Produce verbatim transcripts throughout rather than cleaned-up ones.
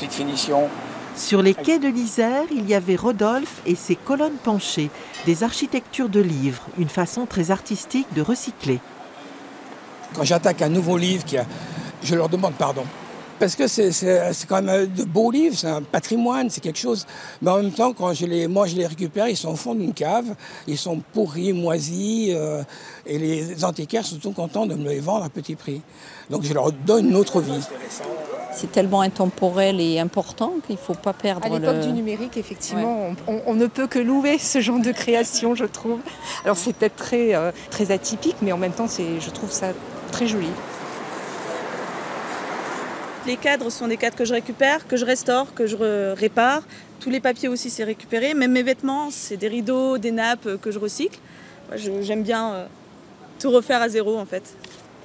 petite finition. Sur les quais de l'Isère, il y avait Rodolphe et ses colonnes penchées, des architectures de livres, une façon très artistique de recycler. Quand j'attaque un nouveau livre, je leur demande pardon. Parce que c'est quand même de beaux livres, c'est un patrimoine, c'est quelque chose. Mais en même temps, quand je les, moi je les récupère, ils sont au fond d'une cave, ils sont pourris, moisis, euh, et les antiquaires sont tout contents de me les vendre à petit prix. Donc je leur donne une autre vie. C'est tellement intemporel et important qu'il ne faut pas perdre. À l'époque le... du numérique, effectivement, ouais. on, on, on ne peut que louer ce genre de création, je trouve. Alors c'est peut-être très, euh, très atypique, mais en même temps, je trouve ça très joli. Les cadres sont des cadres que je récupère, que je restaure, que je répare. Tous les papiers aussi, c'est récupéré. Même mes vêtements, c'est des rideaux, des nappes que je recycle. J'aime bien tout refaire à zéro, en fait.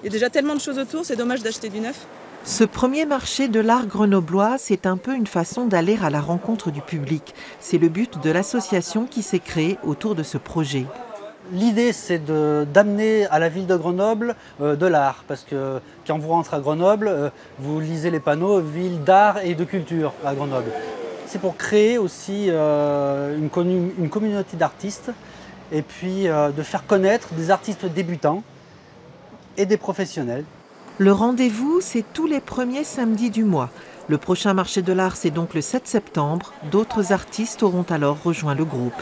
Il y a déjà tellement de choses autour, c'est dommage d'acheter du neuf. Ce premier marché de l'art grenoblois, c'est un peu une façon d'aller à la rencontre du public. C'est le but de l'association qui s'est créée autour de ce projet. L'idée, c'est d'amener à la ville de Grenoble euh, de l'art, parce que quand vous rentrez à Grenoble, euh, vous lisez les panneaux « Ville d'art et de culture » à Grenoble. C'est pour créer aussi euh, une, une communauté d'artistes et puis euh, de faire connaître des artistes débutants et des professionnels. Le rendez-vous, c'est tous les premiers samedis du mois. Le prochain marché de l'art, c'est donc le sept septembre. D'autres artistes auront alors rejoint le groupe.